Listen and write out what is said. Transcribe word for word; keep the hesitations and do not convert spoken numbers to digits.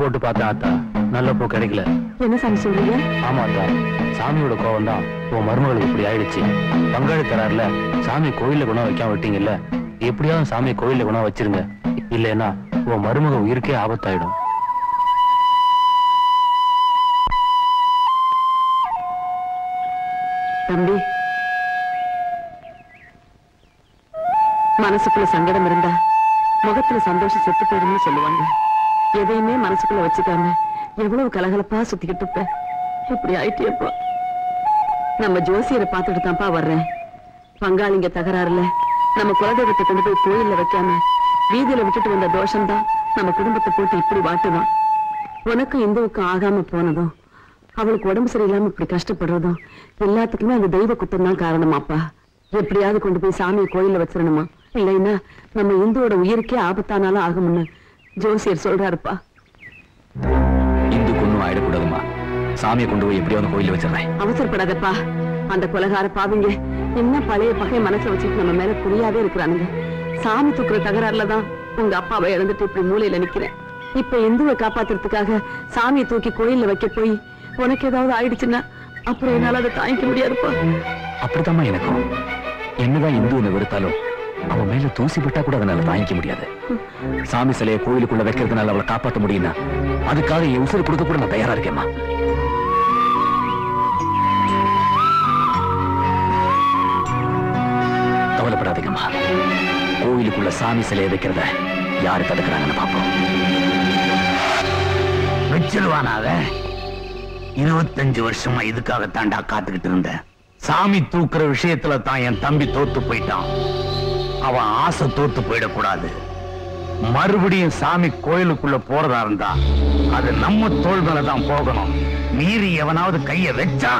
போட்டு பார்த்தா அத்தா நல்ல பூ கிடைக்கல. என்ன சாமி சொல்றீங்க? ஆமா அத்தா, சாமியோட கோவம் தான் உன் மருமகளுக்கு இப்படி ஆயிடுச்சு. பங்காளி தரார்ல சாமி கோயில குணம் வைக்காம விட்டீங்கல்ல, எப்படியாவது சாமி கோயில குணம் வச்சிருங்க, இல்லைன்னா உன் மருமக உயிருக்கே ஆபத்தாயிடும். தம்பி, மனசுக்குள்ள சங்கடம் இருந்தா முகத்துல சந்தோஷம் செத்து போயிடும்னு சொல்லுவாங்க. எதையுமே மனசுக்குள்ள வச்சுக்காம எவ்வளவு கலகலப்பா சுத்திக்கிட்டு இருப்ப, இப்படி ஆயிட்டேப்பா. நம்ம ஜோசியரை பார்த்துட்டு தான்ப்பா வர்றேன். பங்காளிங்க தகராறுல நம்ம குலதெய்வத்தை கொண்டு போய் கோயில்ல வைக்காம வீதியில விட்டுட்டு வந்த தோஷம்தான் நம்ம குடும்பத்தை போட்டு இப்படி வாட்டுதான். உனக்கும் இந்துவுக்கும் ஆகாம போனதும் அவளுக்கு உடம்பு சரியில்லாம இப்படி கஷ்டப்படுறதும் எல்லாத்துக்குமே அந்த தெய்வ குத்தம் தான் காரணமாப்பா. எப்படியாவது கொண்டு போய் சாமியை கோயில்ல வச்சிடணுமா, இல்லைன்னா நம்ம இந்துவோட உயிருக்கே ஆபத்தானாலும் ஆகும்னு ஜோசியர் சொல்றாருப்பா. இந்துக்கு ஒன்னும் ஆயிடக்கூடாதுமா, சாமியை கொண்டு போய் எப்படியாவது கோயில்ல வச்சிடறேன். அவசரப்படாதப்பா, அந்த கொலகார பாவிங்க என்ன பழைய பகையை மனசுல வச்சுட்டு நம்ம மேல புரியாதே இருக்கிறானுங்க. சாமி தூக்குற தகராறுலதான் உங்க அப்பாவை இழந்துட்டு இப்படி மூலையில நிக்கிறேன். இப்ப இந்துவை காப்பாத்துறதுக்காக சாமியை தூக்கி கோயில்ல வைக்க போய் உனக்கு ஏதாவது ஆயிடுச்சுன்னா அப்புறம் என்னால அதை தாங்கிக்க முடியாதுப்பா. அப்படித்தாம்மா எனக்கும், என்னதான் இந்துவை வெறுத்தாலும் அவன் மேல தூசி விட்டா கூட அதனால தாங்கிக்க முடியாது. சாமி சிலையை கோயிலுக்குள்ள வைக்கிறதுனால அவளை காப்பாற்ற முடியும்னா அதுக்காக என் உசுறு கொடுக்க கூட நான் தயாரா இருக்கேம்மா. கவலைப்படாதீங்கம்மா, கோயிலுக்குள்ள சாமி சிலையை வைக்கிறத யாரு தடுக்கிறாங்கன்னு பார்ப்போம். வச்சிருவானாவ, இருபத்தஞ்சு வருஷமா இதுக்காக தாண்டா காத்துக்கிட்டு இருந்த. சாமி தூக்குற விஷயத்துல தான் என் தம்பி தோத்து போயிட்டான். அவன் ஆசை தோத்து போயிடக்கூடாது. மறுபடியும் சாமி கோயிலுக்குள்ள போறதா இருந்தா அது நம்ம தோள்மேல தான் போகணும். மீறி எவனாவது கைய வச்சா